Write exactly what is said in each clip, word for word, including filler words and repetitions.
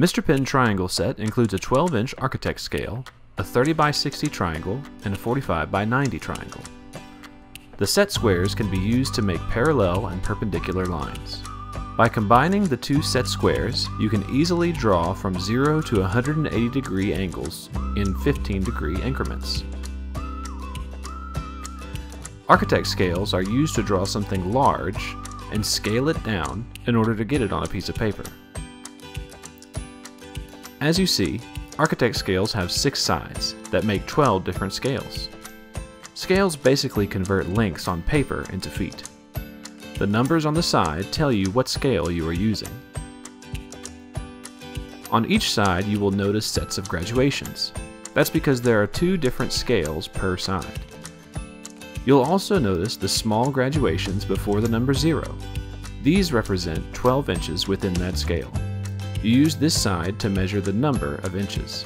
Mister Pin Triangle Set includes a twelve inch architect scale, a thirty by sixty triangle, and a forty-five by ninety triangle. The set squares can be used to make parallel and perpendicular lines. By combining the two set squares, you can easily draw from zero to one hundred eighty degree angles in fifteen degree increments. Architect scales are used to draw something large and scale it down in order to get it on a piece of paper. As you see, architect scales have six sides that make twelve different scales. Scales basically convert lengths on paper into feet. The numbers on the side tell you what scale you are using. On each side, you will notice sets of graduations. That's because there are two different scales per side. You'll also notice the small graduations before the number zero. These represent twelve inches within that scale. You use this side to measure the number of inches.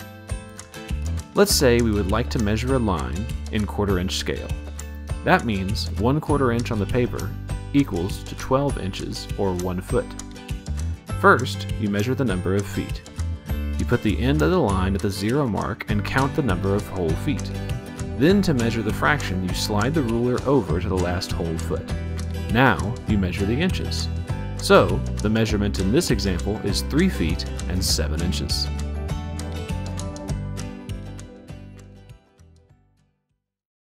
Let's say we would like to measure a line in quarter inch scale. That means one quarter inch on the paper equals to twelve inches or one foot. First, you measure the number of feet. You put the end of the line at the zero mark and count the number of whole feet. Then to measure the fraction, you slide the ruler over to the last whole foot. Now you measure the inches. So the measurement in this example is three feet and seven inches.